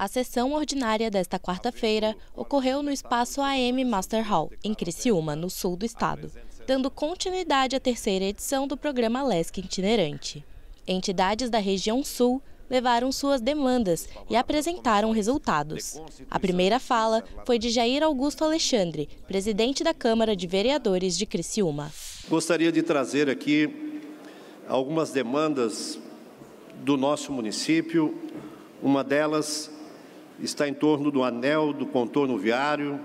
A sessão ordinária desta quarta-feira ocorreu no espaço AM Master Hall, em Criciúma, no sul do estado, dando continuidade à terceira edição do programa ALESC Itinerante. Entidades da região sul levaram suas demandas e apresentaram resultados. A primeira fala foi de Jair Augusto Alexandre, presidente da Câmara de Vereadores de Criciúma. Gostaria de trazer aqui algumas demandas do nosso município. Uma delas está em torno do anel do contorno viário,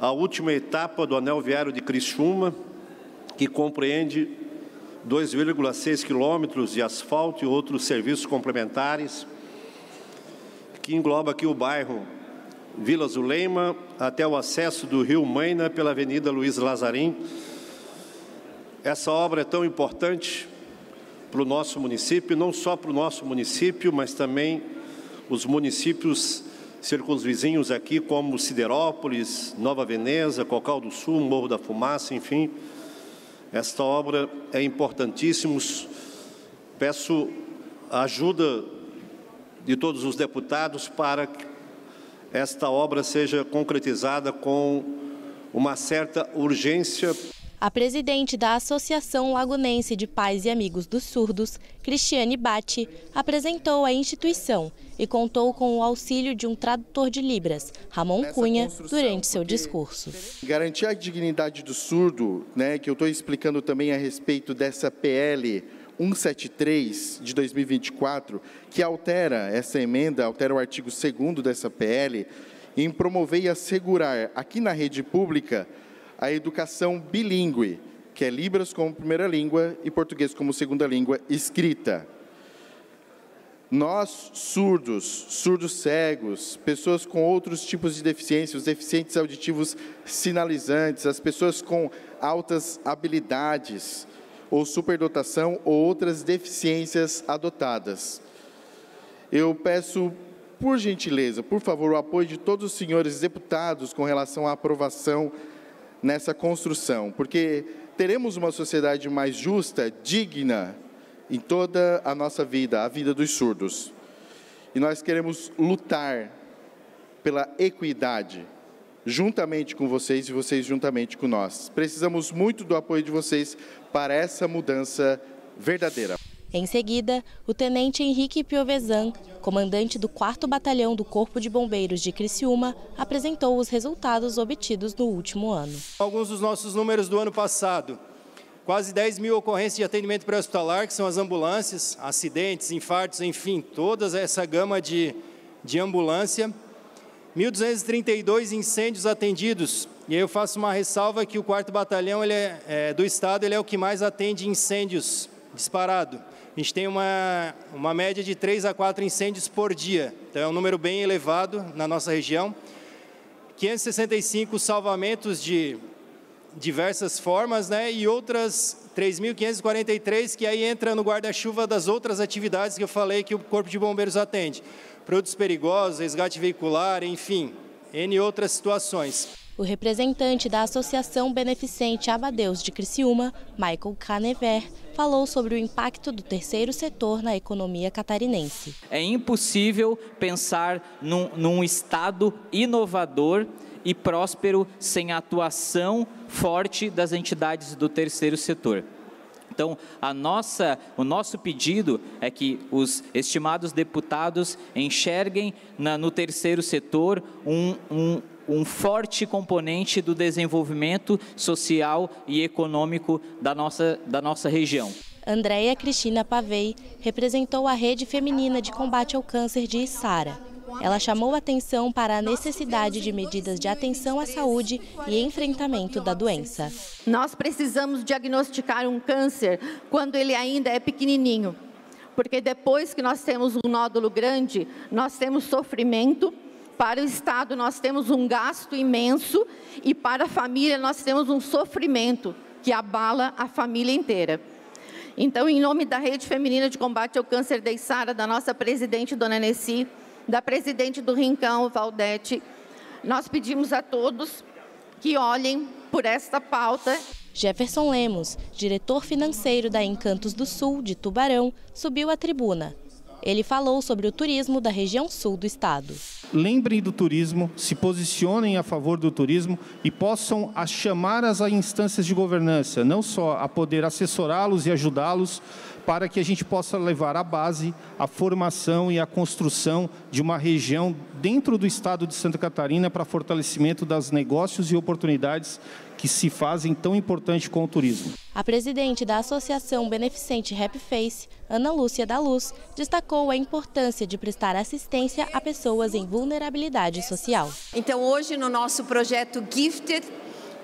a última etapa do anel viário de Criciúma, que compreende 2,6 quilômetros de asfalto e outros serviços complementares, que engloba aqui o bairro Vila Zuleima até o acesso do Rio Maina pela Avenida Luiz Lazarim. Essa obra é tão importante para o nosso município, não só para o nosso município, mas também os municípios circunvizinhos aqui, como Siderópolis, Nova Veneza, Cocal do Sul, Morro da Fumaça, enfim. Esta obra é importantíssima. Peço a ajuda de todos os deputados para que esta obra seja concretizada com uma certa urgência. A presidente da Associação Lagonense de Pais e Amigos dos Surdos, Cristiane Batti, apresentou a instituição e contou com o auxílio de um tradutor de Libras, Ramon Cunha, durante seu discurso. Garantir a dignidade do surdo, que eu estou explicando também a respeito dessa PL 173 de 2024, que altera essa emenda, altera o artigo 2º dessa PL, em promover e assegurar aqui na rede pública a educação bilíngue, que é Libras como primeira língua e português como segunda língua escrita. Nós, surdos, surdos cegos, pessoas com outros tipos de deficiência, os deficientes auditivos sinalizantes, as pessoas com altas habilidades ou superdotação ou outras deficiências adotadas. Eu peço, por gentileza, por favor, o apoio de todos os senhores deputados com relação à aprovação nessa construção, porque teremos uma sociedade mais justa, digna em toda a nossa vida, a vida dos surdos. E nós queremos lutar pela equidade, juntamente com vocês e vocês juntamente com nós. Precisamos muito do apoio de vocês para essa mudança verdadeira. Em seguida, o tenente Henrique Piovesan, comandante do 4º Batalhão do Corpo de Bombeiros de Criciúma, apresentou os resultados obtidos no último ano. Alguns dos nossos números do ano passado: quase 10 mil ocorrências de atendimento pré-hospitalar, que são as ambulâncias, acidentes, infartos, enfim, toda essa gama de ambulância. 1.232 incêndios atendidos. E aí eu faço uma ressalva que o 4º Batalhão do Estado é o que mais atende incêndios disparado. A gente tem uma média de 3 a 4 incêndios por dia, então é um número bem elevado na nossa região. 565 salvamentos de diversas formas, e outras 3.543 que aí entra no guarda-chuva das outras atividades que eu falei que o Corpo de Bombeiros atende. Produtos perigosos, resgate veicular, enfim, N outras situações. O representante da Associação Beneficente Abadeus de Criciúma, Michael Canever, falou sobre o impacto do terceiro setor na economia catarinense. É impossível pensar num Estado inovador e próspero sem a atuação forte das entidades do terceiro setor. Então, o nosso pedido é que os estimados deputados enxerguem no terceiro setor um forte componente do desenvolvimento social e econômico da nossa região. Andréia Cristina Pavei representou a Rede Feminina de Combate ao Câncer de Içara. Ela chamou atenção para a necessidade de medidas de atenção à saúde e enfrentamento da doença. Nós precisamos diagnosticar um câncer quando ele ainda é pequenininho, porque depois que nós temos um nódulo grande, nós temos sofrimento. Para o Estado, nós temos um gasto imenso e para a família nós temos um sofrimento que abala a família inteira. Então, em nome da Rede Feminina de Combate ao Câncer de Içara, da nossa presidente, dona Nessy, da presidente do Rincão, Valdete, nós pedimos a todos que olhem por esta pauta. Jefferson Lemos, diretor financeiro da Encantos do Sul, de Tubarão, subiu à tribuna. Ele falou sobre o turismo da região sul do estado. Lembrem do turismo, se posicionem a favor do turismo e possam chamar as instâncias de governança, não só a poder assessorá-los e ajudá-los, para que a gente possa levar à base a formação e a construção de uma região dentro do estado de Santa Catarina para fortalecimento dos negócios e oportunidades que se fazem tão importante com o turismo. A presidente da Associação Beneficente Happy Face, Ana Lúcia da Luz, destacou a importância de prestar assistência a pessoas em vulnerabilidade social. Então hoje no nosso projeto Gifted,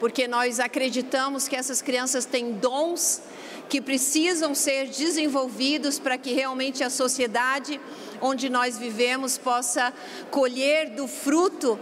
porque nós acreditamos que essas crianças têm dons que precisam ser desenvolvidos para que realmente a sociedade onde nós vivemos possa colher do fruto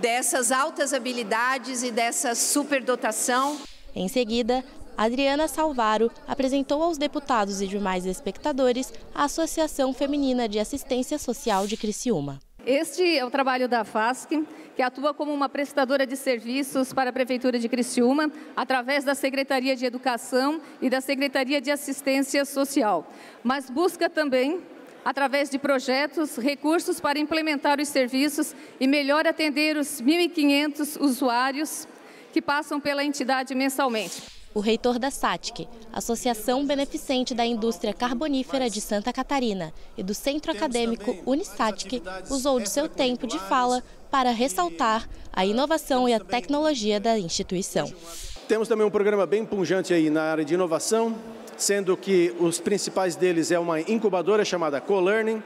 dessas altas habilidades e dessa superdotação. Em seguida, Adriana Salvaro apresentou aos deputados e demais espectadores a Associação Feminina de Assistência Social de Criciúma. Este é o trabalho da FASC, que atua como uma prestadora de serviços para a Prefeitura de Criciúma, através da Secretaria de Educação e da Secretaria de Assistência Social, mas busca também, através de projetos, recursos para implementar os serviços e melhor atender os 1.500 usuários que passam pela entidade mensalmente. O reitor da SATIC, Associação Beneficente da Indústria Carbonífera de Santa Catarina, e do Centro Acadêmico UnisatIC, usou de seu tempo de fala para ressaltar a inovação e a tecnologia da instituição. Temos também um programa bem pungente aí na área de inovação, sendo que os principais deles é uma incubadora chamada Co-Learning.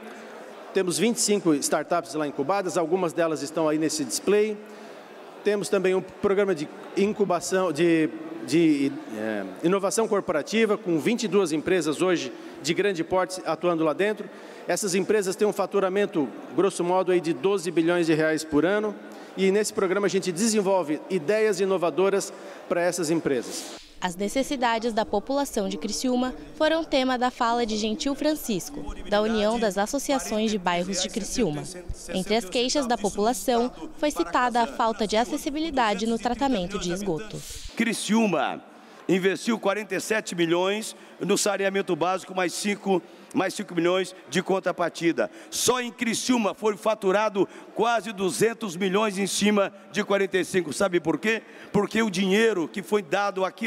Temos 25 startups lá incubadas, algumas delas estão aí nesse display. Temos também um programa de incubação, de inovação corporativa, com 22 empresas hoje de grande porte atuando lá dentro. Essas empresas têm um faturamento, grosso modo, aí de 12 bilhões de reais por ano. E nesse programa a gente desenvolve ideias inovadoras para essas empresas. As necessidades da população de Criciúma foram tema da fala de Gentil Francisco, da União das Associações de Bairros de Criciúma. Entre as queixas da população, foi citada a falta de acessibilidade no tratamento de esgoto. Criciúma investiu 47 milhões no saneamento básico, mais 5 milhões de contrapartida. Só em Criciúma foi faturado quase 200 milhões em cima de 45. Sabe por quê? Porque o dinheiro que foi dado aqui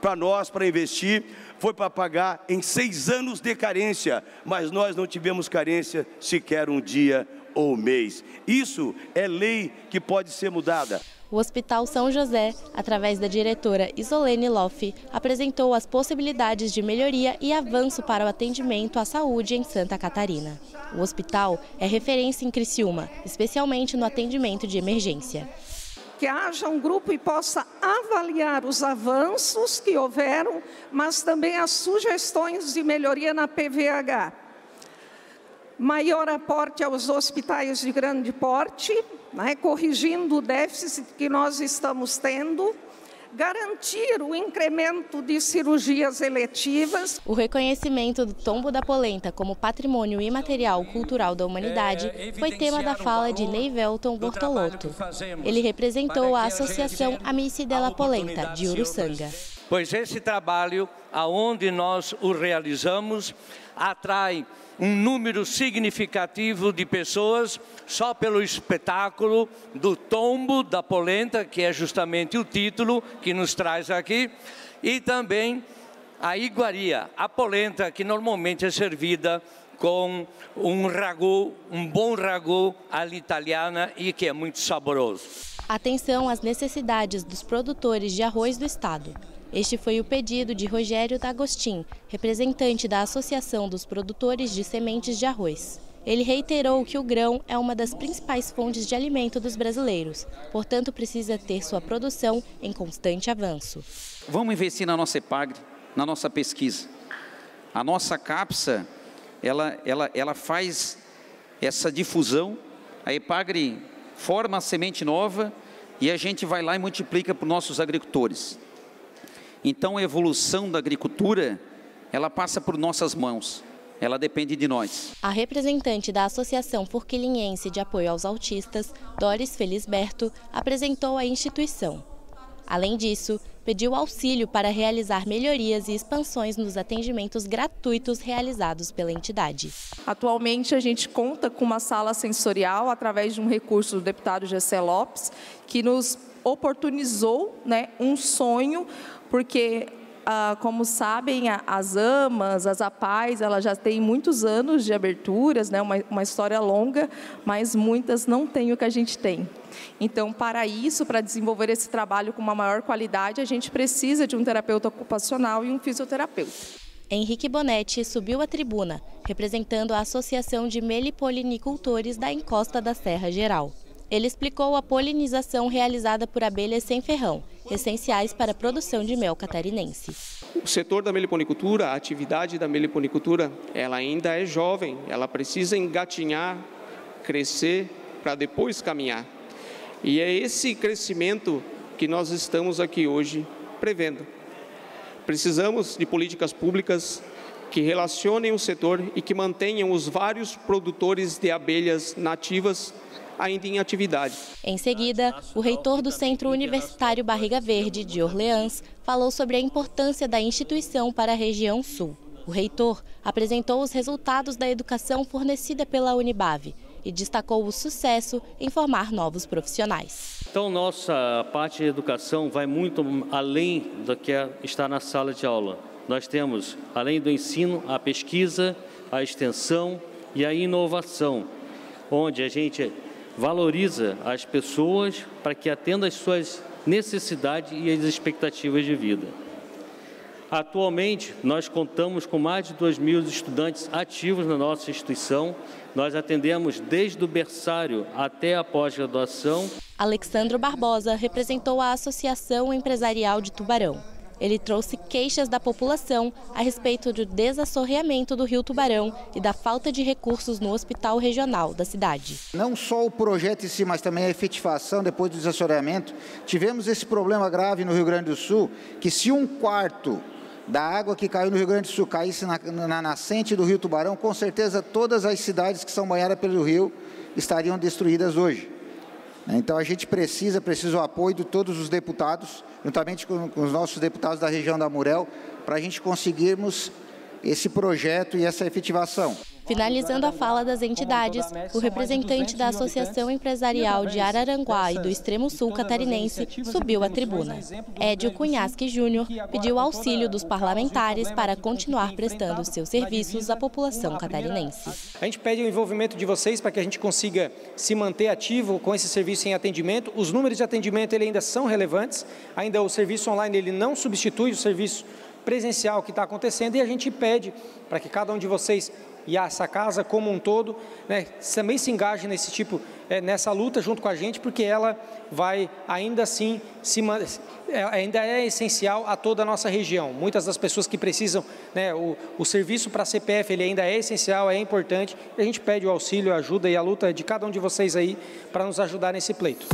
para nós, para investir, foi para pagar em 6 anos de carência, mas nós não tivemos carência sequer um dia ou mês. Isso é lei que pode ser mudada. O Hospital São José, através da diretora Isolene Loff, apresentou as possibilidades de melhoria e avanço para o atendimento à saúde em Santa Catarina. O hospital é referência em Criciúma, especialmente no atendimento de emergência. Que haja um grupo e possa avaliar os avanços que houveram, mas também as sugestões de melhoria na PVH. Maior aporte aos hospitais de grande porte, né, corrigindo o déficit que nós estamos tendo, garantir o incremento de cirurgias eletivas. O reconhecimento do Tombo da Polenta como patrimônio imaterial cultural da humanidade foi tema da fala de Neivelton Bortolotto. Ele representou a Associação Amici della Polenta, de Uruçanga. Pois esse trabalho, aonde nós o realizamos, atrai um número significativo de pessoas só pelo espetáculo do Tombo da Polenta, que é justamente o título que nos traz aqui, e também a iguaria, a polenta, que normalmente é servida com um ragu, um bom ragu à italiana, e que é muito saboroso. Atenção às necessidades dos produtores de arroz do estado. Este foi o pedido de Rogério D'Agostin, representante da Associação dos Produtores de Sementes de Arroz. Ele reiterou que o grão é uma das principais fontes de alimento dos brasileiros, portanto precisa ter sua produção em constante avanço. Vamos investir na nossa EPAGRI, na nossa pesquisa. A nossa CAPSA, ela faz essa difusão, a EPAGRI forma a semente nova e a gente vai lá e multiplica para os nossos agricultores. Então, a evolução da agricultura, ela passa por nossas mãos, ela depende de nós. A representante da Associação Forquilinhense de Apoio aos Autistas, Doris Felisberto, apresentou a instituição. Além disso, pediu auxílio para realizar melhorias e expansões nos atendimentos gratuitos realizados pela entidade. Atualmente, a gente conta com uma sala sensorial através de um recurso do deputado Jefferson Lemos, que nos oportunizou, né, um sonho, porque, como sabem, as AMAs, as APAES, elas já têm muitos anos de aberturas, né, uma história longa, mas muitas não têm o que a gente tem. Então, para isso, para desenvolver esse trabalho com uma maior qualidade, a gente precisa de um terapeuta ocupacional e um fisioterapeuta. Henrique Bonetti subiu à tribuna, representando a Associação de Melipolinicultores da Encosta da Serra Geral. Ele explicou a polinização realizada por abelhas sem ferrão, essenciais para a produção de mel catarinense. O setor da meliponicultura, a atividade da meliponicultura, ela ainda é jovem, ela precisa engatinhar, crescer, para depois caminhar. E é esse crescimento que nós estamos aqui hoje prevendo. Precisamos de políticas públicas que relacionem o setor e que mantenham os vários produtores de abelhas nativas ainda em atividade. Em seguida, o reitor do Centro Universitário Barriga Verde, de Orleans, falou sobre a importância da instituição para a região sul. O reitor apresentou os resultados da educação fornecida pela Unibave e destacou o sucesso em formar novos profissionais. Então, nossa parte de educação vai muito além do que está na sala de aula. Nós temos, além do ensino, a pesquisa, a extensão e a inovação, onde a gente valoriza as pessoas para que atendam às suas necessidades e às expectativas de vida. Atualmente, nós contamos com mais de 2.000 estudantes ativos na nossa instituição. Nós atendemos desde o berçário até a pós-graduação. Alexandro Barbosa representou a Associação Empresarial de Tubarão. Ele trouxe queixas da população a respeito do desassorreamento do Rio Tubarão e da falta de recursos no hospital regional da cidade. Não só o projeto em si, mas também a efetivação depois do desassorreamento. Tivemos esse problema grave no Rio Grande do Sul, que se um quarto da água que caiu no Rio Grande do Sul caísse na nascente do Rio Tubarão, com certeza todas as cidades que são banhadas pelo rio estariam destruídas hoje. Então a gente precisa o apoio de todos os deputados, juntamente com os nossos deputados da região da Murel, para a gente conseguirmos esse projeto e essa efetivação. Finalizando a fala das entidades, o representante da Associação Empresarial de Araranguá e do Extremo Sul Catarinense subiu à tribuna. Édio Cunhasque Júnior pediu auxílio dos parlamentares para continuar prestando seus serviços à população catarinense. A gente pede o envolvimento de vocês para que a gente consiga se manter ativo com esse serviço em atendimento. Os números de atendimento ainda são relevantes, ainda o serviço online ele não substitui o serviço presencial que está acontecendo, e a gente pede para que cada um de vocês e essa casa como um todo, né, também se engaje nesse tipo, nessa luta junto com a gente, porque ela vai ainda assim, ainda é essencial a toda a nossa região. Muitas das pessoas que precisam, né, o serviço para CPF, ele ainda é essencial, é importante. A gente pede o auxílio, a ajuda e a luta de cada um de vocês aí para nos ajudar nesse pleito.